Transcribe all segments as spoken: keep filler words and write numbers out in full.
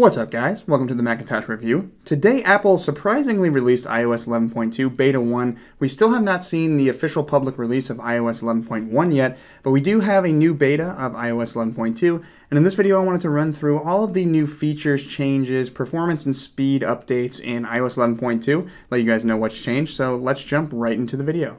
What's up guys, welcome to the Macintosh Review. Today Apple surprisingly released i O S eleven point two Beta one. We still have not seen the official public release of i O S eleven point one yet, but we do have a new beta of i O S eleven point two, and in this video I wanted to run through all of the new features, changes, performance and speed updates in i O S eleven point two, let you guys know what's changed, so let's jump right into the video.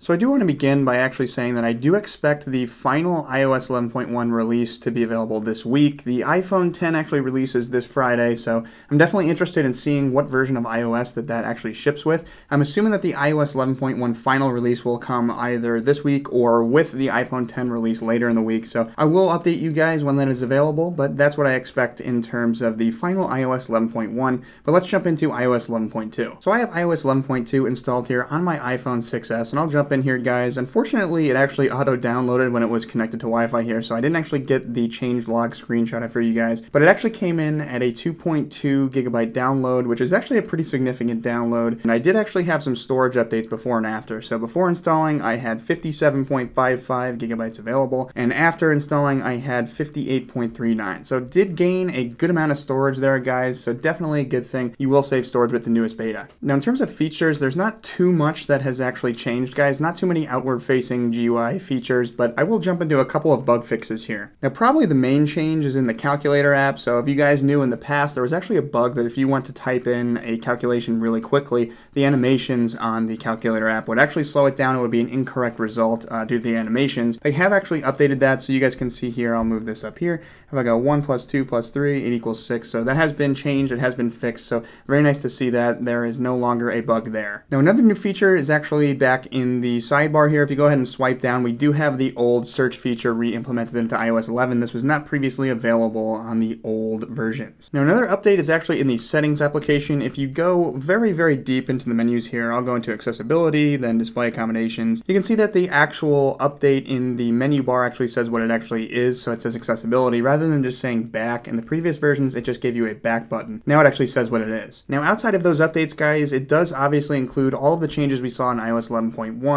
So I do want to begin by actually saying that I do expect the final i O S eleven point one release to be available this week. The iPhone ten actually releases this Friday, so I'm definitely interested in seeing what version of iOS that that actually ships with. I'm assuming that the i O S eleven point one final release will come either this week or with the iPhone ten release later in the week, so I will update you guys when that is available, but that's what I expect in terms of the final i O S eleven point one. But let's jump into i O S eleven point two. So I have i O S eleven point two installed here on my iPhone six S, and I'll jump in here guys. Unfortunately, it actually auto-downloaded when it was connected to Wi-Fi here, so I didn't actually get the change log screenshot for you guys, but it actually came in at a two point two gigabyte download, which is actually a pretty significant download, and I did actually have some storage updates before and after. So before installing, I had fifty-seven point five five gigabytes available, and after installing, I had fifty-eight point three nine. So did gain a good amount of storage there guys, so definitely a good thing. You will save storage with the newest beta. Now in terms of features, there's not too much that has actually changed guys. Not too many outward-facing G U I features, but I will jump into a couple of bug fixes here. Now, probably the main change is in the calculator app. So if you guys knew in the past, there was actually a bug that if you want to type in a calculation really quickly, the animations on the calculator app would actually slow it down. It would be an incorrect result uh, due to the animations. They have actually updated that, so you guys can see here. I'll move this up here. If I go one plus two plus three, it equals six. So that has been changed. It has been fixed. So very nice to see that there is no longer a bug there. Now, another new feature is actually back in the The sidebar here. If you go ahead and swipe down, we do have the old search feature re-implemented into i O S eleven. This was not previously available on the old versions. Now another update is actually in the settings application. If you go very, very deep into the menus here, I'll go into accessibility, then display accommodations. You can see that the actual update in the menu bar actually says what it actually is. So it says accessibility rather than just saying back. In the previous versions, it just gave you a back button. Now it actually says what it is. Now outside of those updates, guys, it does obviously include all of the changes we saw in i O S eleven point one.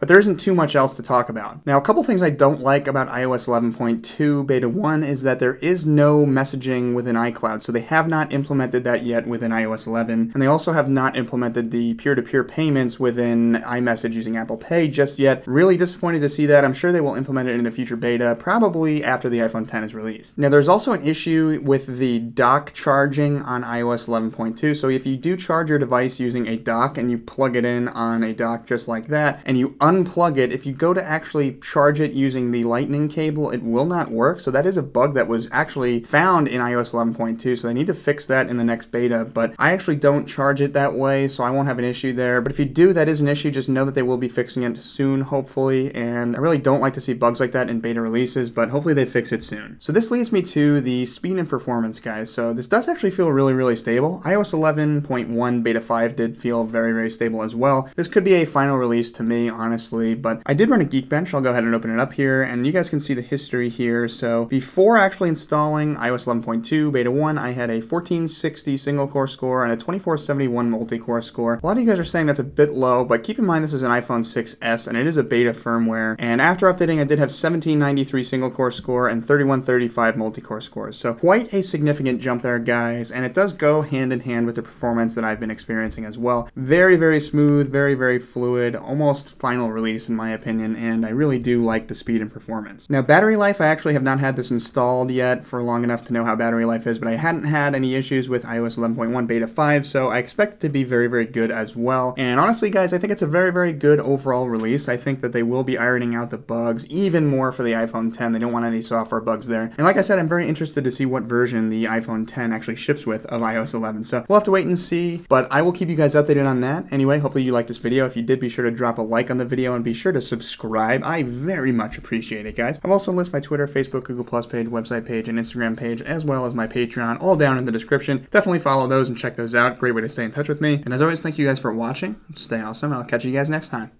But there isn't too much else to talk about. Now, a couple things I don't like about i O S eleven point two Beta one is that there is no messaging within iCloud, so they have not implemented that yet within i O S eleven, and they also have not implemented the peer-to-peer payments within iMessage using Apple Pay just yet. Really disappointed to see that. I'm sure they will implement it in a future beta, probably after the iPhone ten is released. Now, there's also an issue with the dock charging on i O S eleven point two, so if you do charge your device using a dock and you plug it in on a dock just like that, and you unplug it, if you go to actually charge it using the lightning cable, it will not work. So that is a bug that was actually found in i O S eleven point two, so they need to fix that in the next beta. But I actually don't charge it that way, so I won't have an issue there. But if you do, that is an issue. Just know that they will be fixing it soon, hopefully. And I really don't like to see bugs like that in beta releases, but hopefully they fix it soon. So this leads me to the speed and performance, guys. So this does actually feel really, really stable. i O S eleven point one Beta five did feel very, very stable as well. This could be a final release to me. Me, honestly, but I did run a Geekbench. I'll go ahead and open it up here, and you guys can see the history here. So before actually installing i O S eleven point two Beta one, I had a fourteen sixty single core score and a twenty-four seventy-one multi-core score. A lot of you guys are saying that's a bit low, but keep in mind this is an iPhone six S and it is a beta firmware, and after updating I did have seventeen ninety-three single core score and thirty-one thirty-five multi-core scores. So quite a significant jump there guys, and it does go hand in hand with the performance that I've been experiencing as well. Very, very smooth, very, very fluid, almost final release in my opinion, and I really do like the speed and performance. Now battery life, I actually have not had this installed yet for long enough to know how battery life is, but I hadn't had any issues with i O S eleven point one Beta five, so I expect it to be very, very good as well. And honestly guys, I think it's a very, very good overall release. I think that they will be ironing out the bugs even more for the iPhone ten. They don't want any software bugs there. And like I said, I'm very interested to see what version the iPhone ten actually ships with of i O S eleven, so we'll have to wait and see, but I will keep you guys updated on that. Anyway, hopefully you liked this video. If you did, be sure to drop a like on the video and be sure to subscribe. I very much appreciate it guys. I've also listed my Twitter, Facebook, Google Plus page, website page, and Instagram page, as well as my Patreon, all down in the description. Definitely follow those and check those out. Great way to stay in touch with me. And as always, thank you guys for watching. Stay awesome, and I'll catch you guys next time.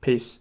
Peace.